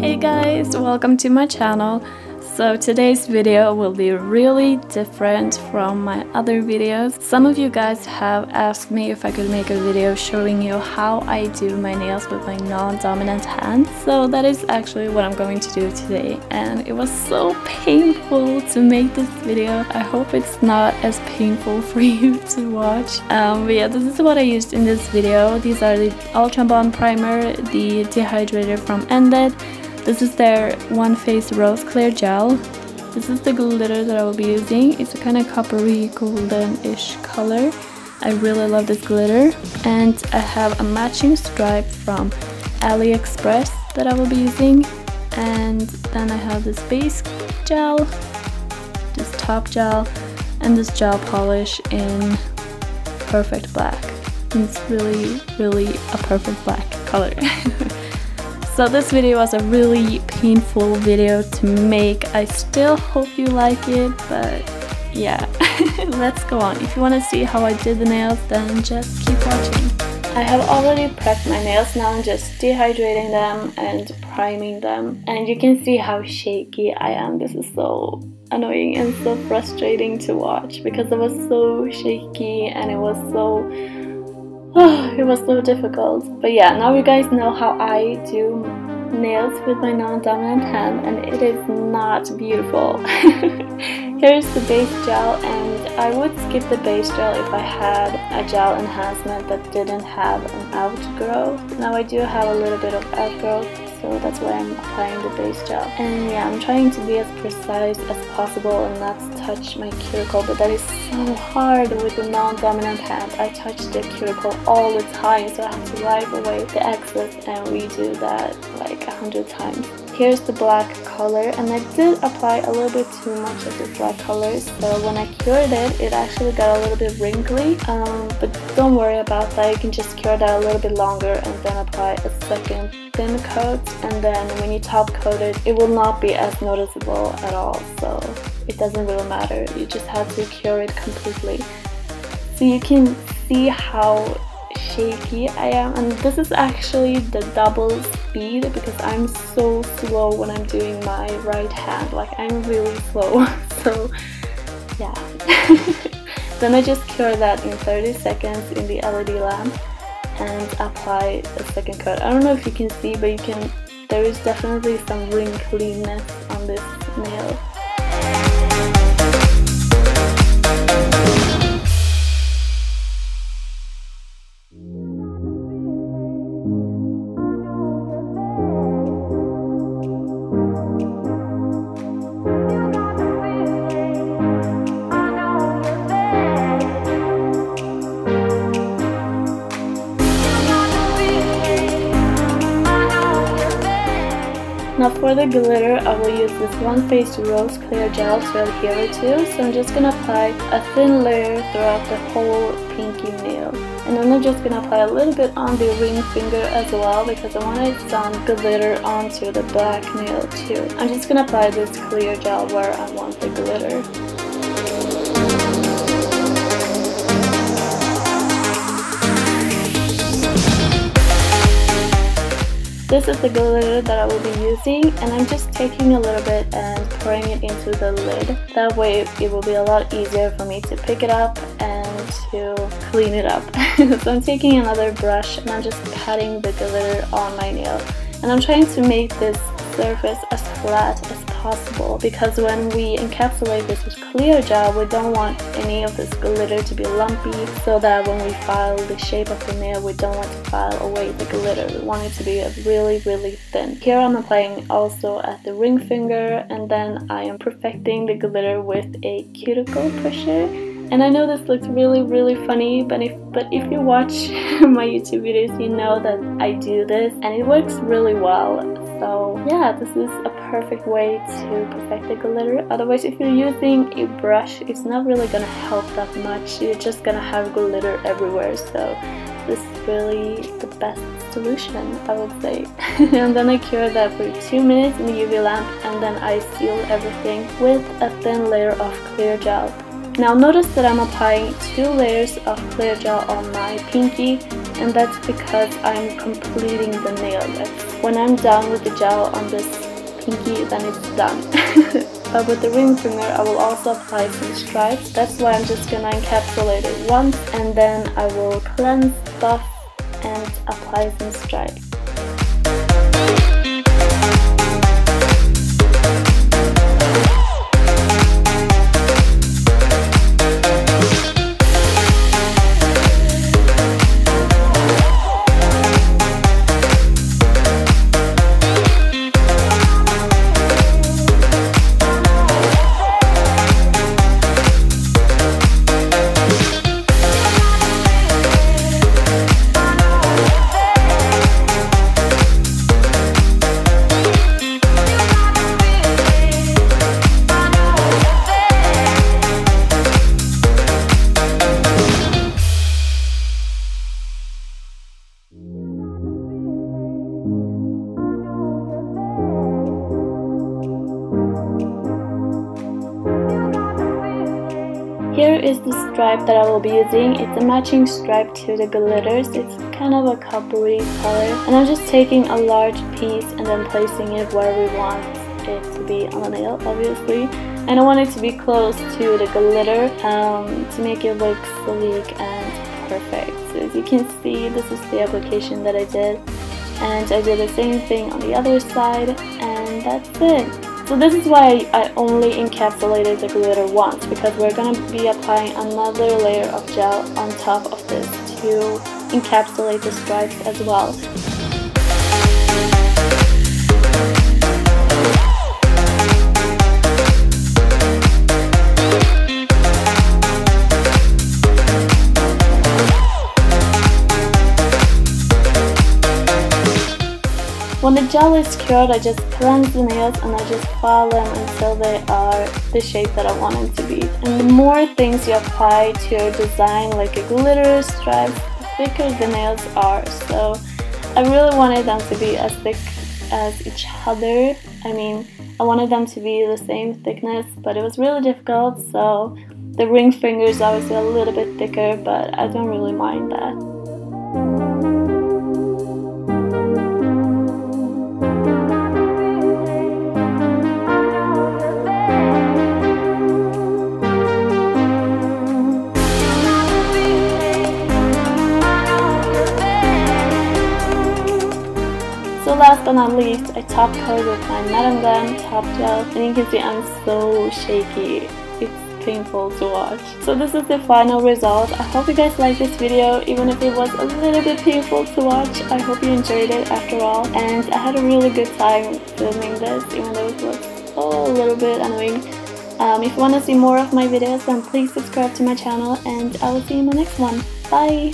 Hey guys, welcome to my channel. So today's video will be really different from my other videos. Some of you guys have asked me if I could make a video showing you how I do my nails with my non-dominant hand. So that is actually what I'm going to do today. And it was so painful to make this video. I hope it's not as painful for you to watch. But yeah, this is what I used in this video. These are the Ultrabond primer, the dehydrator from Nded. This is their One Face Rose Clear Gel. This is the glitter that I will be using. It's a kind of coppery golden-ish color. I really love this glitter. And I have a matching stripe from AliExpress that I will be using. And then I have this base gel, this top gel, and this gel polish in perfect black. And it's really, really a perfect black color. So this video was a really painful video to make. I still hope you like it, but yeah, let's go on. If you want to see how I did the nails, then just keep watching. I have already prepped my nails. Now I'm just dehydrating them and priming them. And you can see how shaky I am. This is so annoying and so frustrating to watch because I was so shaky and it was so... oh, it was so difficult. But yeah, now you guys know how I do nails with my non-dominant hand, and it is not beautiful. Here's the base gel, and I would skip the base gel if I had a gel enhancement that didn't have an outgrowth. Now I do have a little bit of outgrowth, so that's why I'm applying the base gel. And yeah, I'm trying to be as precise as possible and not touch my cuticle, but that is so hard with the non-dominant hand. I touch the cuticle all the time, so I have to wipe away the excess and redo that like 100 times. Here's the black color, and I did apply a little bit too much of this black color, so when I cured it, it actually got a little bit wrinkly, but don't worry about that. You can just cure that a little bit longer and then apply a second thin coat, and then when you top coat it, it will not be as noticeable at all, so it doesn't really matter. You just have to cure it completely. So you can see how shaky I am, and this is actually the double speed because I'm so slow when I'm doing my right hand. Like, I'm really slow. So yeah. Then I just cure that in 30 seconds in the LED lamp and apply a second coat. I don't know if you can see, but you can, there is definitely some wrinkliness on this nail. Now for the glitter, I will use this One Face Rose Clear Gel to adhere to, so I'm just gonna apply a thin layer throughout the whole pinky nail. And then I'm just gonna apply a little bit on the ring finger as well because I wanted some glitter onto the black nail too. I'm just gonna apply this clear gel where I want the glitter. This is the glitter that I will be using, and I'm just taking a little bit and pouring it into the lid. That way it will be a lot easier for me to pick it up and to clean it up. So I'm taking another brush and I'm just patting the glitter on my nail. And I'm trying to make this surface as flat as possible because when we encapsulate this with clear gel, we don't want any of this glitter to be lumpy, so that when we file the shape of the nail, we don't want to file away the glitter. We want it to be really thin. Here I'm applying also at the ring finger, and then I am perfecting the glitter with a cuticle pusher. And I know this looks really funny, but if you watch my YouTube videos, you know that I do this and it works really well. So yeah, this is a perfect way to perfect the glitter. Otherwise, if you're using a brush, it's not really gonna help that much. You're just gonna have glitter everywhere. So this is really the best solution, I would say. And then I cured that for 2 minutes in the UV lamp, and then I sealed everything with a thin layer of clear gel. Now notice that I'm applying 2 layers of clear gel on my pinky, and that's because I'm completing the nail lift. When I'm done with the gel on this pinky, then it's done. But with the ring finger, I will also apply some stripes. That's why I'm just gonna encapsulate it once, and then I will cleanse, buff, and apply some stripes. Here is the stripe that I will be using. It's a matching stripe to the glitters. It's kind of a coppery color. And I'm just taking a large piece and then placing it where we want it to be on the nail, obviously. And I want it to be close to the glitter to make it look sleek and perfect. So as you can see, this is the application that I did. And I did the same thing on the other side, and that's it. So this is why I only encapsulated the glitter once, because we're going to be applying another layer of gel on top of this to encapsulate the stripes as well. When the gel is cured, I just cleanse the nails and I just file them until they are the shape that I want them to be. And the more things you apply to your design, like a glitter stripe, the thicker the nails are. So I really wanted them to be as thick as each other. I mean, I wanted them to be the same thickness, but it was really difficult. So the ring finger is obviously a little bit thicker, but I don't really mind that. Last but not least, I top coat with my Madam Glam top gel, and you can see I'm so shaky. It's painful to watch. So this is the final result. I hope you guys liked this video, even if it was a little bit painful to watch. I hope you enjoyed it after all, and I had a really good time filming this, even though it was a little bit annoying. If you want to see more of my videos, then please subscribe to my channel, and I will see you in the next one. Bye!